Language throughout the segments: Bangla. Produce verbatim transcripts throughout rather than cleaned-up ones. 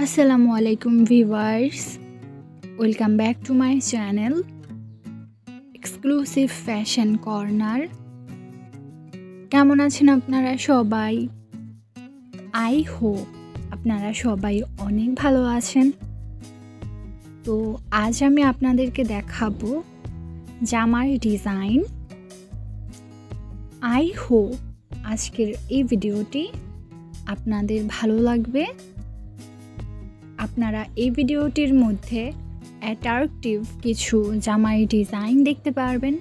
আসসালামু আলাইকুম viewers, welcome back to my channel exclusive fashion corner. কেমন আছেন আপনারা সবাই? আই হোপ আপনারা সবাই অনেক ভালো আছেন। তো আজ আমি আপনাদেরকে দেখাবো জামার ডিজাইন। আই হোপ আজকের এই ভিডিওটি আপনাদের ভালো লাগবে। আপনারা এই ভিডিওটির মধ্যে অ্যাট্রাকটিভ কিছু জামার ডিজাইন দেখতে পারবেন,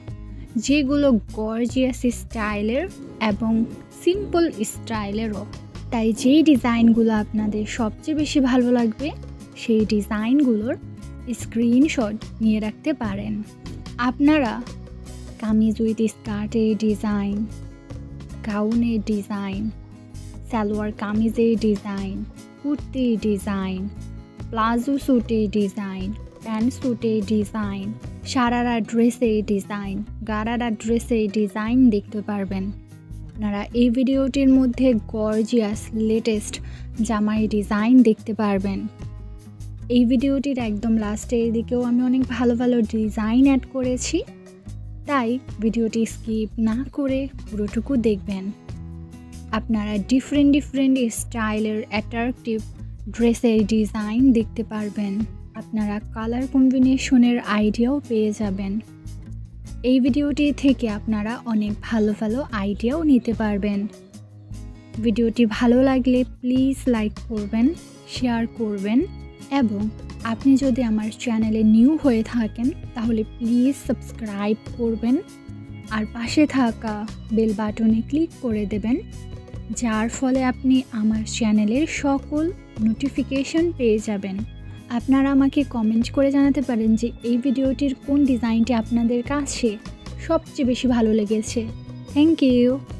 যেগুলো গর্জিয়াস স্টাইলের এবং সিম্পল স্টাইলেরও। তাই যেই ডিজাইনগুলো আপনাদের সবচেয়ে বেশি ভালো লাগবে সেই ডিজাইনগুলোর স্ক্রিনশট নিয়ে রাখতে পারেন। আপনারা কামিজ উইথ স্কার্টের ডিজাইন, গাউনের ডিজাইন, সালোয়ার কামিজের ডিজাইন, কুর্তির ডিজাইন, প্লাজো স্যুটের ডিজাইন, প্যান্ট স্যুটের ডিজাইন, সারারা ড্রেসের ডিজাইন, গারারা ড্রেসের ডিজাইন দেখতে পারবেন। আপনারা এই ভিডিওটির মধ্যে গর্জিয়াস লেটেস্ট জামার ডিজাইন দেখতে পারবেন। এই ভিডিওটির একদম লাস্টের দিকেও আমি অনেক ভালো ভালো ডিজাইন অ্যাড করেছি, তাই ভিডিওটি স্কিপ না করে পুরোটুকু দেখবেন। আপনারা ডিফারেন্ট ডিফারেন্ট স্টাইলের অ্যাট্রাকটিভ ড্রেসের ডিজাইন দেখতে পারবেন। আপনারা কালার কম্বিনেশনের আইডিয়াও পেয়ে যাবেন। এই ভিডিওটি থেকে আপনারা অনেক ভালো ভালো আইডিয়াও নিতে পারবেন। ভিডিওটি ভালো লাগলে প্লিজ লাইক করবেন, শেয়ার করবেন, এবং আপনি যদি আমার চ্যানেলে নিউ হয়ে থাকেন তাহলে প্লিজ সাবস্ক্রাইব করবেন আর পাশে থাকা বেল বাটনে ক্লিক করে দেবেন, যার ফলে আপনি আমার চ্যানেলের সকল নোটিফিকেশন পেয়ে যাবেন। আপনারা আমাকে কমেন্ট করে জানাতে পারেন যে এই ভিডিওটির কোন ডিজাইনটি আপনাদের কাছে সবচেয়ে বেশি ভালো লেগেছে। Thank you.